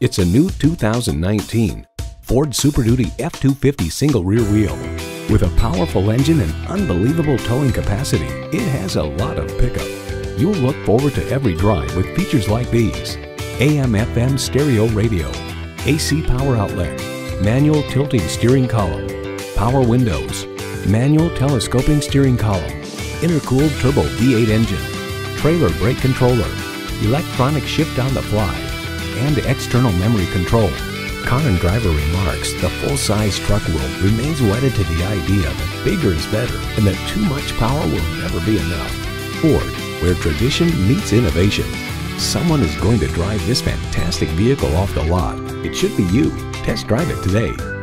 It's a new 2019 Ford Super Duty F-250 single rear wheel. With a powerful engine and unbelievable towing capacity, it has a lot of pickup. You'll look forward to every drive with features like these: AM/FM stereo radio, AC power outlet, manual tilting steering column, power windows, manual telescoping steering column, intercooled turbo V8 engine, trailer brake controller, electronic shift on the fly, and external memory control. Conan Driver remarks the full-size truck world remains wedded to the idea that bigger is better and that too much power will never be enough. Ford, where tradition meets innovation. Someone is going to drive this fantastic vehicle off the lot. It should be you. Test drive it today.